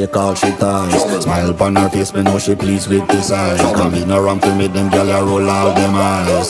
Take all she ties, smile upon her face, me know she pleased with this eyes. Come in around to meet them, girl, I roll all them eyes.